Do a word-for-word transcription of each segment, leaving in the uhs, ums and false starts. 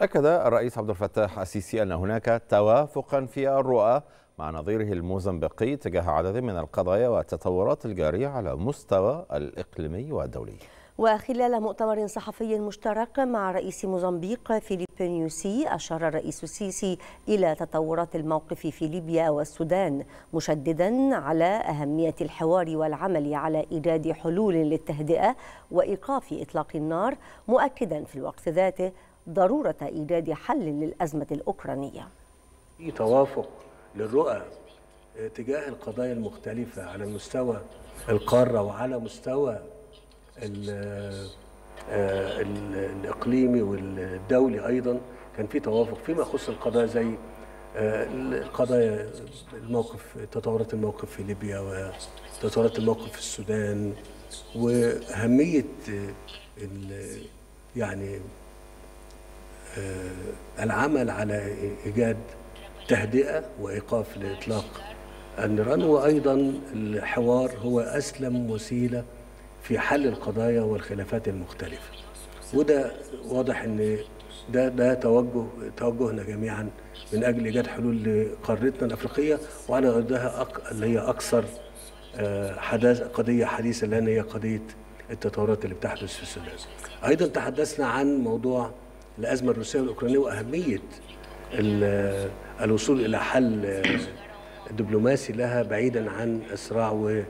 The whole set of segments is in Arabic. أكد الرئيس عبد الفتاح السيسي أن هناك توافقا في الرؤى مع نظيره الموزمبيقي تجاه عدد من القضايا والتطورات الجارية على مستوى الإقليمي والدولي. وخلال مؤتمر صحفي مشترك مع رئيس موزمبيق فيليب نيوسي، أشار الرئيس السيسي إلى تطورات الموقف في ليبيا والسودان، مشددا على أهمية الحوار والعمل على إيجاد حلول للتهدئة وإيقاف إطلاق النار، مؤكدا في الوقت ذاته ضرورة إيجاد حل للأزمة الأوكرانية. في توافق للرؤى تجاه القضايا المختلفة على مستوى القارة وعلى مستوى الإقليمي والدولي أيضا، كان في توافق فيما يخص القضايا زي القضايا الموقف تطورات الموقف في ليبيا وتطورات الموقف في السودان، وأهمية يعني العمل على إيجاد تهدئة وإيقاف لإطلاق النيران، وأيضا الحوار هو أسلم وسيلة في حل القضايا والخلافات المختلفة. وده واضح ان ده ده توجه توجهنا جميعا من اجل ايجاد حلول لقارتنا الافريقيه وعلى ارضها اللي هي اكثر حداثه قضيه حديثه، اللي هي قضيه التطورات اللي بتحدث في السودان. ايضا تحدثنا عن موضوع الازمه الروسيه والاوكرانيه واهميه الوصول الى حل دبلوماسي لها بعيدا عن الصراع و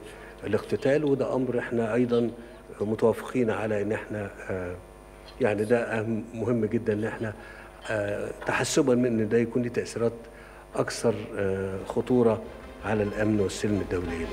الاقتتال، وده امر احنا ايضا متوافقين على ان احنا يعني ده مهم جدا ان احنا تحسبا من ان ده يكون له تاثيرات اكثر خطوره على الامن والسلم الدولي.